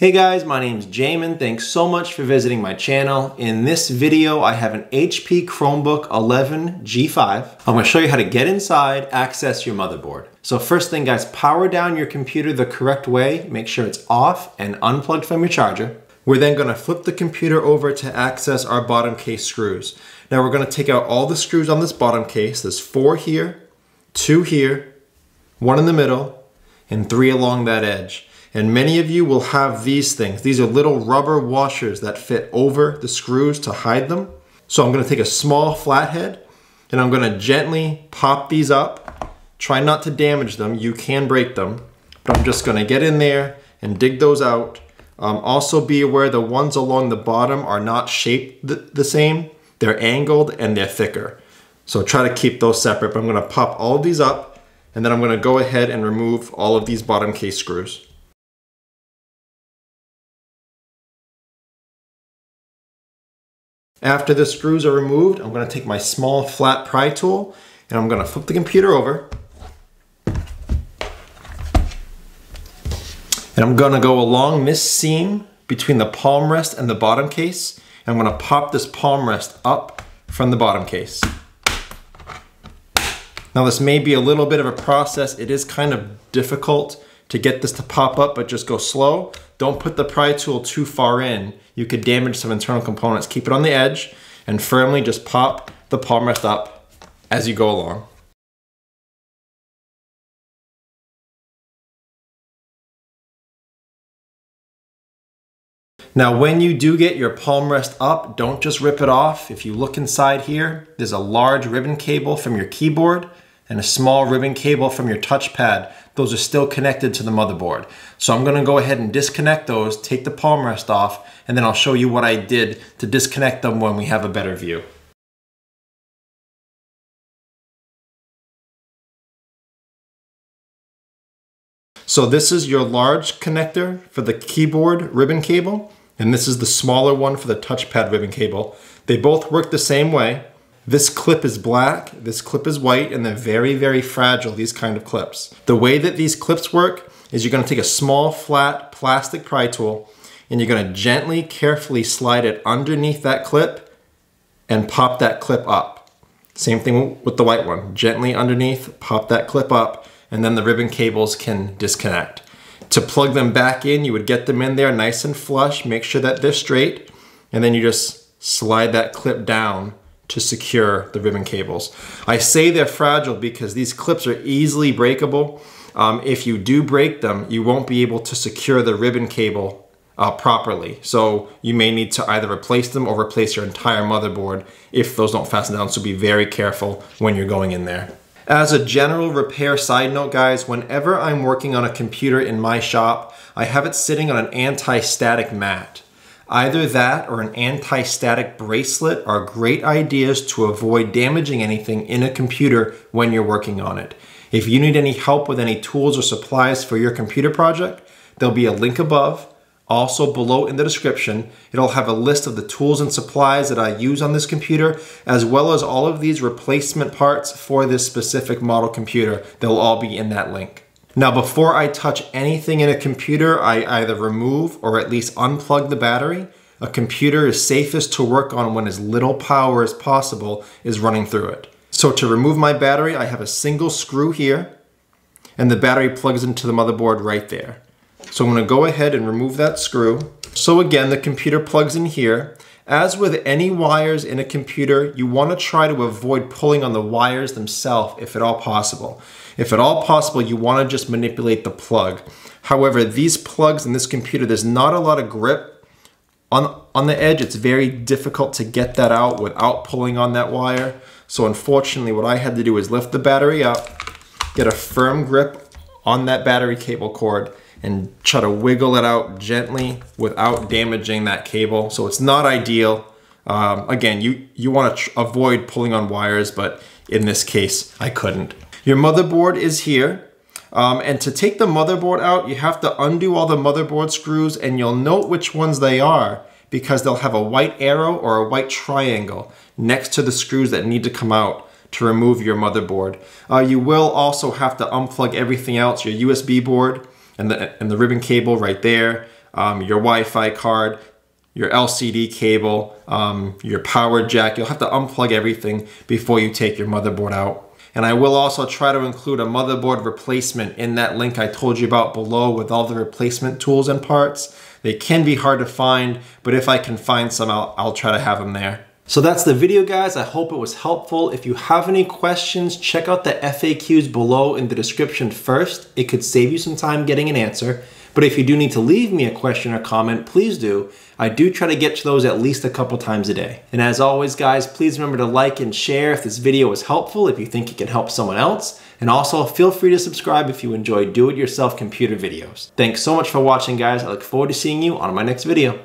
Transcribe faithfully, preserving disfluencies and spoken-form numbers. Hey guys, my name's Jamin. Thanks so much for visiting my channel. In this video, I have an H P Chromebook eleven G five. I'm gonna show you how to get inside, access your motherboard. So first thing guys, power down your computer the correct way. Make sure it's off and unplugged from your charger. We're then gonna flip the computer over to access our bottom case screws. Now we're gonna take out all the screws on this bottom case. There's four here, two here, one in the middle, and three along that edge. And many of you will have these things. These are little rubber washers that fit over the screws to hide them. So I'm gonna take a small flathead and I'm gonna gently pop these up. Try not to damage them, you can break them. But I'm just gonna get in there and dig those out. Um, also be aware the ones along the bottom are not shaped the, the same. They're angled and they're thicker. So try to keep those separate. But I'm gonna pop all of these up and then I'm gonna go ahead and remove all of these bottom case screws. After the screws are removed, I'm going to take my small flat pry tool and I'm going to flip the computer over. And I'm going to go along this seam between the palm rest and the bottom case. And I'm going to pop this palm rest up from the bottom case. Now this may be a little bit of a process. It is kind of difficult to get this to pop up, but just go slow. Don't put the pry tool too far in. You could damage some internal components. Keep it on the edge and firmly just pop the palm rest up as you go along. Now, when you do get your palm rest up, don't just rip it off. If you look inside here, there's a large ribbon cable from your keyboard and a small ribbon cable from your touchpad. Those are still connected to the motherboard. So I'm gonna go ahead and disconnect those, take the palm rest off, and then I'll show you what I did to disconnect them when we have a better view. So this is your large connector for the keyboard ribbon cable, and this is the smaller one for the touchpad ribbon cable. They both work the same way. This clip is black, this clip is white, and they're very, very fragile, these kind of clips. The way that these clips work is you're gonna take a small, flat plastic pry tool, and you're gonna gently, carefully slide it underneath that clip and pop that clip up. Same thing with the white one. Gently underneath, pop that clip up, and then the ribbon cables can disconnect. To plug them back in, you would get them in there nice and flush, make sure that they're straight, and then you just slide that clip down to secure the ribbon cables. I say they're fragile because these clips are easily breakable. Um, if you do break them, you won't be able to secure the ribbon cable uh, properly. So you may need to either replace them or replace your entire motherboard if those don't fasten down, so be very careful when you're going in there. As a general repair side note, guys, whenever I'm working on a computer in my shop, I have it sitting on an anti-static mat. Either that or an anti-static bracelet are great ideas to avoid damaging anything in a computer when you're working on it. If you need any help with any tools or supplies for your computer project, there'll be a link above, also below in the description. It'll have a list of the tools and supplies that I use on this computer, as well as all of these replacement parts for this specific model computer. They'll all be in that link. Now, before I touch anything in a computer, I either remove or at least unplug the battery. A computer is safest to work on when as little power as possible is running through it. So to remove my battery, I have a single screw here, and the battery plugs into the motherboard right there. So I'm gonna go ahead and remove that screw. So again, the computer plugs in here. As with any wires in a computer, you want to try to avoid pulling on the wires themselves if at all possible. If at all possible, you want to just manipulate the plug. However, these plugs in this computer, there's not a lot of grip on, on the edge. It's very difficult to get that out without pulling on that wire. So unfortunately, what I had to do is lift the battery up, get a firm grip on that battery cable cord, and try to wiggle it out gently without damaging that cable. So it's not ideal. Um, again, you, you wanna avoid pulling on wires, but in this case, I couldn't. Your motherboard is here. Um, and to take the motherboard out, you have to undo all the motherboard screws, and you'll note which ones they are because they'll have a white arrow or a white triangle next to the screws that need to come out to remove your motherboard. Uh, you will also have to unplug everything else, your U S B board, And the, and the ribbon cable right there, um, your Wi-Fi card, your L C D cable, um, your power jack. You'll have to unplug everything before you take your motherboard out. And I will also try to include a motherboard replacement in that link I told you about below with all the replacement tools and parts. They can be hard to find, but if I can find some, I'll, I'll try to have them there. So that's the video, guys. I hope it was helpful. If you have any questions, check out the F A Qs below in the description first. It could save you some time getting an answer. But if you do need to leave me a question or comment, please do. I do try to get to those at least a couple times a day. And as always, guys, please remember to like and share if this video was helpful, if you think it can help someone else. And also feel free to subscribe if you enjoy do-it-yourself computer videos. Thanks so much for watching, guys. I look forward to seeing you on my next video.